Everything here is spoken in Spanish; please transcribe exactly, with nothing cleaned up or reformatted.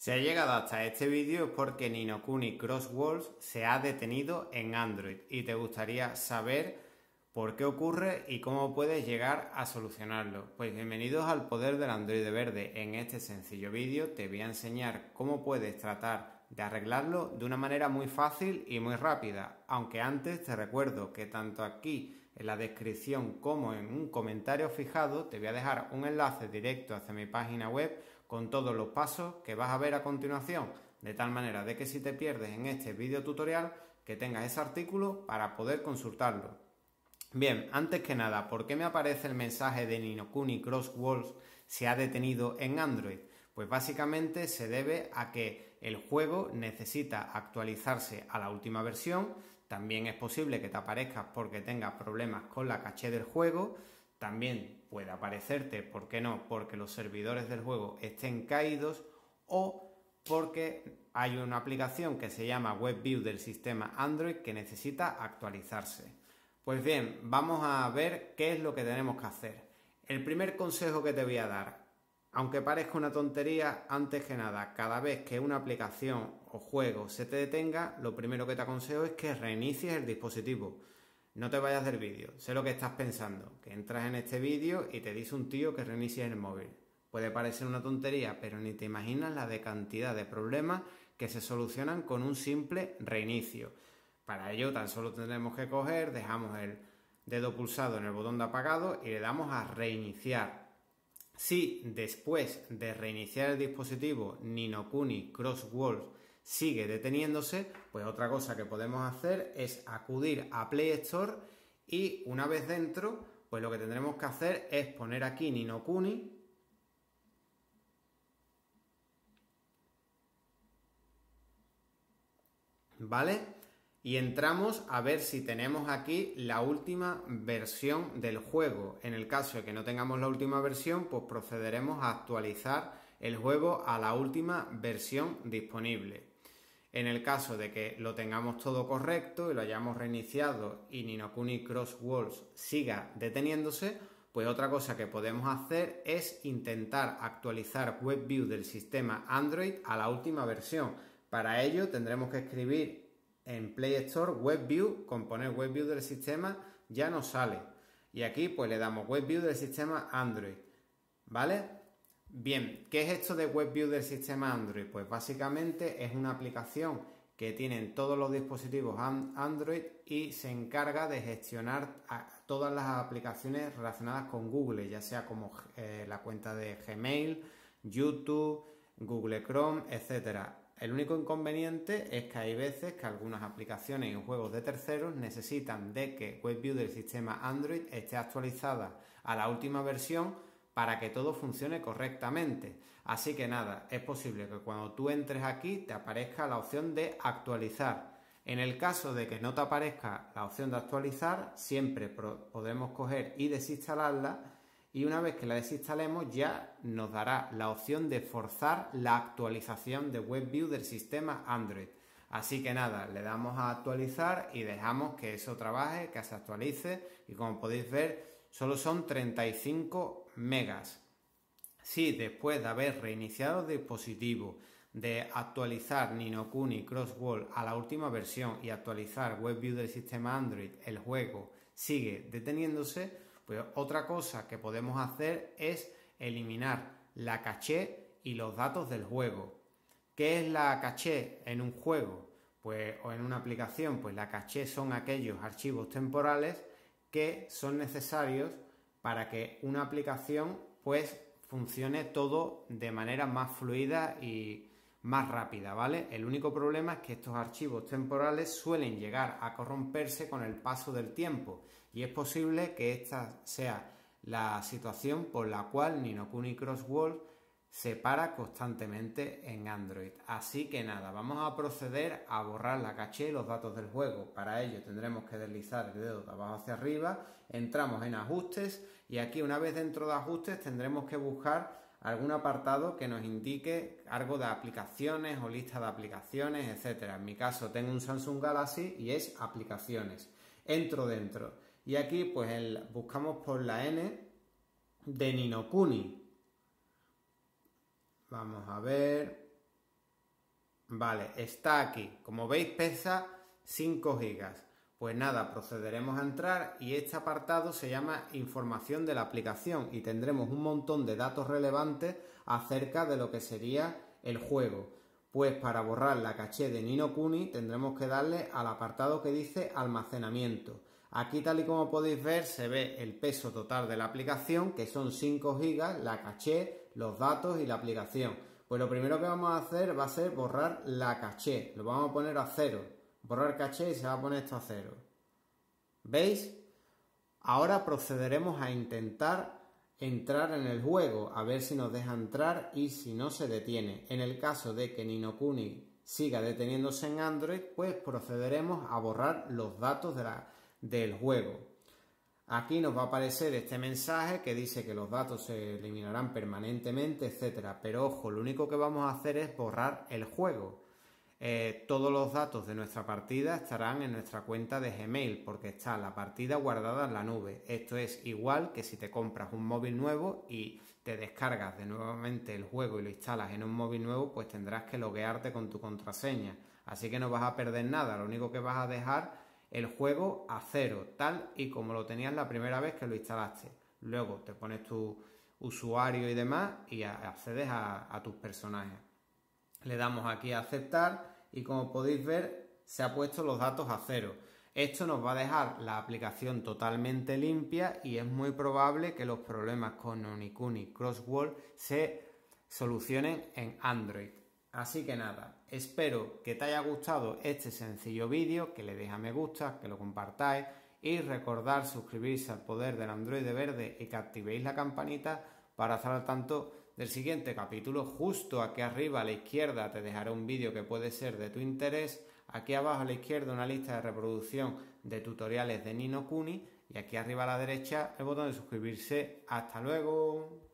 Si ha llegado hasta este vídeo es porque Ni no Kuni Cross Worlds se ha detenido en Android y te gustaría saber por qué ocurre y cómo puedes llegar a solucionarlo. Pues bienvenidos al poder del Android verde. En este sencillo vídeo te voy a enseñar cómo puedes tratar de arreglarlo de una manera muy fácil y muy rápida, aunque antes te recuerdo que tanto aquí en la descripción como en un comentario fijado te voy a dejar un enlace directo hacia mi página web con todos los pasos que vas a ver a continuación, de tal manera de que si te pierdes en este video tutorial, que tengas ese artículo para poder consultarlo. Bien, antes que nada, ¿por qué me aparece el mensaje de Ni no Kuni Cross Worlds se ha detenido en Android? Pues básicamente se debe a que el juego necesita actualizarse a la última versión, también es posible que te aparezcas porque tengas problemas con la caché del juego, también puede aparecerte, ¿por qué no?, porque los servidores del juego estén caídos o porque hay una aplicación que se llama WebView del sistema Android que necesita actualizarse. Pues bien, vamos a ver qué es lo que tenemos que hacer. El primer consejo que te voy a dar, aunque parezca una tontería, antes que nada, cada vez que una aplicación o juego se te detenga, lo primero que te aconsejo es que reinicies el dispositivo. No te vayas del vídeo, sé lo que estás pensando, que entras en este vídeo y te dice un tío que reinicies el móvil. Puede parecer una tontería, pero ni te imaginas la de cantidad de problemas que se solucionan con un simple reinicio. Para ello tan solo tendremos que coger, dejamos el dedo pulsado en el botón de apagado y le damos a reiniciar. Si después de reiniciar el dispositivo Ni no Kuni Cross Worlds sigue deteniéndose, pues otra cosa que podemos hacer es acudir a Play Store y una vez dentro, pues lo que tendremos que hacer es poner aquí Ni no Kuni ¿vale? Y entramos a ver si tenemos aquí la última versión del juego. En el caso de que no tengamos la última versión, pues procederemos a actualizar el juego a la última versión disponible. En el caso de que lo tengamos todo correcto y lo hayamos reiniciado y Ni no Kuni Cross Worlds siga deteniéndose, pues otra cosa que podemos hacer es intentar actualizar WebView del sistema Android a la última versión. Para ello tendremos que escribir en Play Store WebView, con poner WebView del sistema ya nos sale. Y aquí pues le damos WebView del sistema Android, ¿vale? Bien, ¿qué es esto de WebView del sistema Android? Pues básicamente es una aplicación que tienen todos los dispositivos Android y se encarga de gestionar todas las aplicaciones relacionadas con Google, ya sea como eh, la cuenta de Gmail, YouTube, Google Chrome, etcétera. El único inconveniente es que hay veces que algunas aplicaciones y juegos de terceros necesitan de que WebView del sistema Android esté actualizada a la última versión para que todo funcione correctamente. Así que nada, es posible que cuando tú entres aquí te aparezca la opción de actualizar. En el caso de que no te aparezca la opción de actualizar, siempre podemos coger y desinstalarla, y una vez que la desinstalemos ya nos dará la opción de forzar la actualización de WebView del sistema Android. Así que nada, le damos a actualizar y dejamos que eso trabaje, que se actualice, y como podéis ver solo son treinta y cinco megas. Si después de haber reiniciado el dispositivo, de actualizar Ni no Kuni Cross Worlds a la última versión y actualizar WebView del sistema Android, el juego sigue deteniéndose, pues otra cosa que podemos hacer es eliminar la caché y los datos del juego. ¿Qué es la caché en un juego? Pues, o en una aplicación, pues la caché son aquellos archivos temporales que son necesarios para que una aplicación pues funcione todo de manera más fluida y más rápida, ¿vale? El único problema es que estos archivos temporales suelen llegar a corromperse con el paso del tiempo y es posible que esta sea la situación por la cual Ni no Kuni Cross Worlds se para constantemente en Android. Así que nada, vamos a proceder a borrar la caché y los datos del juego. Para ello tendremos que deslizar el dedo de abajo hacia arriba, entramos en ajustes y aquí una vez dentro de ajustes tendremos que buscar algún apartado que nos indique algo de aplicaciones o lista de aplicaciones, etcétera. En mi caso tengo un Samsung Galaxy y es aplicaciones. Entro dentro y aquí pues el, buscamos por la N de Ni no Kuni. Vamos a ver, Vale, está aquí. Como veis pesa cinco gigas. Pues nada, procederemos a entrar y este apartado se llama información de la aplicación y tendremos un montón de datos relevantes acerca de lo que sería el juego. Pues para borrar la caché de Ni no Kuni tendremos que darle al apartado que dice almacenamiento. Aquí, tal y como podéis ver, se ve el peso total de la aplicación, que son cinco gigas, la caché, los datos y la aplicación. Pues lo primero que vamos a hacer va a ser borrar la caché. Lo vamos a poner a cero. Borrar caché y se va a poner esto a cero. ¿Veis? Ahora procederemos a intentar entrar en el juego, a ver si nos deja entrar y si no se detiene. En el caso de que Ni no Kuni siga deteniéndose en Android, pues procederemos a borrar los datos de la, del juego. Aquí nos va a aparecer este mensaje que dice que los datos se eliminarán permanentemente, etcétera. Pero ojo, lo único que vamos a hacer es borrar el juego. Eh, todos los datos de nuestra partida estarán en nuestra cuenta de Gmail porque está la partida guardada en la nube. Esto es igual que si te compras un móvil nuevo y te descargas de nuevamente el juego y lo instalas en un móvil nuevo, pues tendrás que loguearte con tu contraseña. Así que no vas a perder nada, lo único que vas a dejar el juego a cero, tal y como lo tenías la primera vez que lo instalaste. Luego te pones tu usuario y demás y accedes a, a tus personajes. Le damos aquí a aceptar. Y como podéis ver, se ha puesto los datos a cero. Esto nos va a dejar la aplicación totalmente limpia y es muy probable que los problemas con Ni no Kuni Cross Worlds se solucionen en Android. Así que nada, espero que te haya gustado este sencillo vídeo, que le deis a me gusta, que lo compartáis y recordad suscribirse al Poder del Android Verde y que activéis la campanita para estar al tanto del siguiente capítulo. Justo aquí arriba a la izquierda te dejaré un vídeo que puede ser de tu interés, aquí abajo a la izquierda una lista de reproducción de tutoriales de Ni no Kuni y aquí arriba a la derecha el botón de suscribirse. ¡Hasta luego!